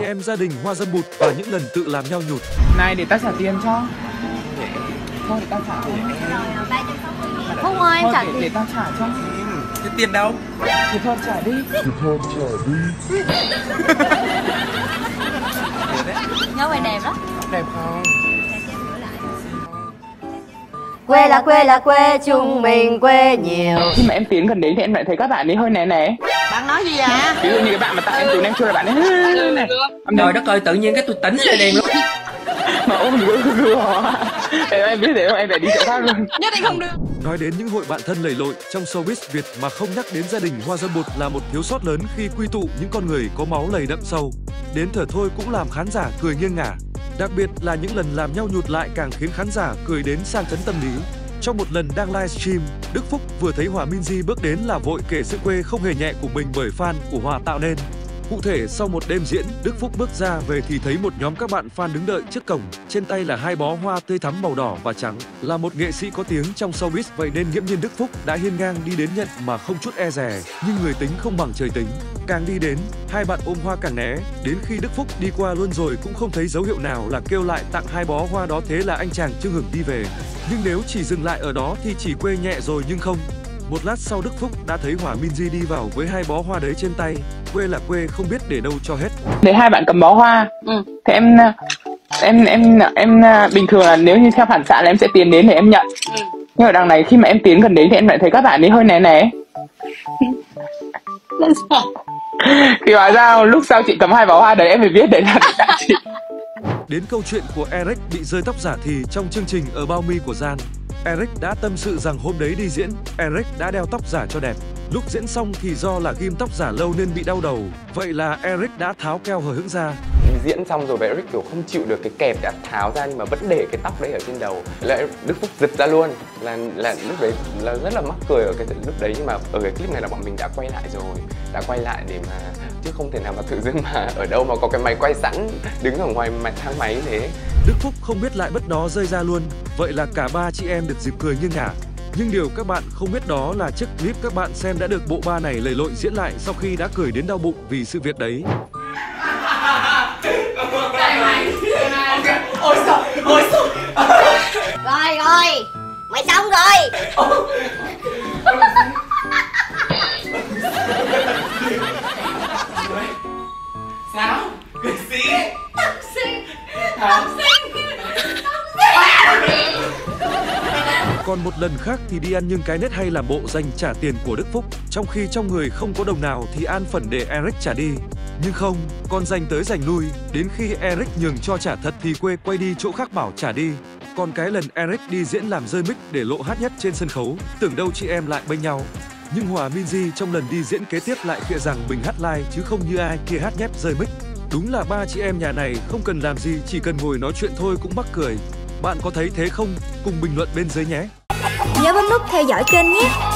chị em gia đình Hoa Dâm Bụt và những lần tự làm nhau nhụt. Này để ta trả tiền cho. Thôi để ta trả tiền. Không ơi em trả tiền. Để ta trả cho. Thế tiền đâu? Thì thôi trả đi. Nhớ mày đẹp lắm. Đẹp không? Quê là quê, chúng mình quê nhiều. Khi mà em tiến gần đến thì em lại thấy các bạn ấy hơi né né. Bạn nói gì ạ? Ví dụ như cái bạn mà tặng em túi nem chua là bạn ấy này. Trời đất ơi, tự nhiên cái tôi tỉnh lên đèn luôn. Mà ôm gửi em biết thế không, em phải đi chỗ khác luôn. Nhất định không được. Nói đến những hội bạn thân lầy lội trong showbiz Việt mà không nhắc đến gia đình Hoa Dâm Bụt là một thiếu sót lớn khi quy tụ những con người có máu lầy đậm sâu. Đến thở thôi cũng làm khán giả cười nghiêng ngả. Đặc biệt là những lần làm nhau nhụt lại càng khiến khán giả cười đến sang chấn tâm lý. Trong một lần đang livestream, Đức Phúc vừa thấy Hòa Minzy bước đến là vội kể sự quê không hề nhẹ của mình bởi fan của Hòa tạo nên. Cụ thể, sau một đêm diễn, Đức Phúc bước ra về thì thấy một nhóm các bạn fan đứng đợi trước cổng. Trên tay là hai bó hoa tươi thắm màu đỏ và trắng. Là một nghệ sĩ có tiếng trong showbiz, vậy nên nghiễm nhiên Đức Phúc đã hiên ngang đi đến nhận mà không chút e dè. Nhưng người tính không bằng trời tính. Càng đi đến, hai bạn ôm hoa càng né. Đến khi Đức Phúc đi qua luôn rồi cũng không thấy dấu hiệu nào là kêu lại tặng hai bó hoa đó, thế là anh chàng chưng hửng đi về. Nhưng nếu chỉ dừng lại ở đó thì chỉ quê nhẹ rồi nhưng không. Một lát sau Đức Phúc đã thấy Hòa Minzy đi vào với hai bó hoa đấy trên tay. Quê là quê không biết để đâu cho hết. Đấy, hai bạn cầm bó hoa. Thế em bình thường là nếu như theo phản xạ là em sẽ tiến đến để em nhận. Nhưng ở đằng này khi mà em tiến gần đến thì em lại thấy các bạn ấy hơi né né. Thì hóa ra lúc sau chị cầm hai bó hoa đấy em mới biết đấy là các chị. Đến câu chuyện của Erik bị rơi tóc giả thì trong chương trình About Me của Gian Erik đã tâm sự rằng hôm đấy đi diễn, Erik đã đeo tóc giả cho đẹp. Lúc diễn xong thì do là ghim tóc giả lâu nên bị đau đầu. Vậy là Erik đã tháo keo hở hững ra. Diễn xong rồi Erik kiểu không chịu được cái kẹp đã tháo ra nhưng mà vẫn để cái tóc đấy ở trên đầu. Lại Đức Phúc giật ra luôn. Là lúc đấy là rất là mắc cười ở cái lúc đấy, nhưng mà ở cái clip này là bọn mình đã quay lại rồi. Đã quay lại để mà chứ không thể nào mà tự dưng mà ở đâu mà có cái máy quay sẵn đứng ở ngoài mặt thang máy thế. Đức Phúc không biết lại bất đó rơi ra luôn. Vậy là cả ba chị em được dịp cười nghiêng ngả. Nhưng điều các bạn không biết đó là chiếc clip các bạn xem đã được bộ ba này lầy lội diễn lại sau khi đã cười đến đau bụng vì sự việc đấy. Rồi rồi, mày xong rồi. Sao? Nghệ sĩ? Tâm sinh. Còn một lần khác thì đi ăn nhưng cái nết hay làm bộ dành trả tiền của Đức Phúc. Trong khi trong người không có đồng nào thì an phần để Erik trả đi. Nhưng không, còn dành tới dành lui. Đến khi Erik nhường cho trả thật thì quê quay đi chỗ khác bảo trả đi. Còn cái lần Erik đi diễn làm rơi mic để lộ hát nhất trên sân khấu, tưởng đâu chị em lại bênh nhau. Nhưng Hòa Minzy trong lần đi diễn kế tiếp lại khịa rằng mình hát live chứ không như ai kia hát nhép rơi mic. Đúng là ba chị em nhà này không cần làm gì, chỉ cần ngồi nói chuyện thôi cũng mắc cười. Bạn có thấy thế không? Cùng bình luận bên dưới nhé. Nhớ bấm nút theo dõi kênh nhé.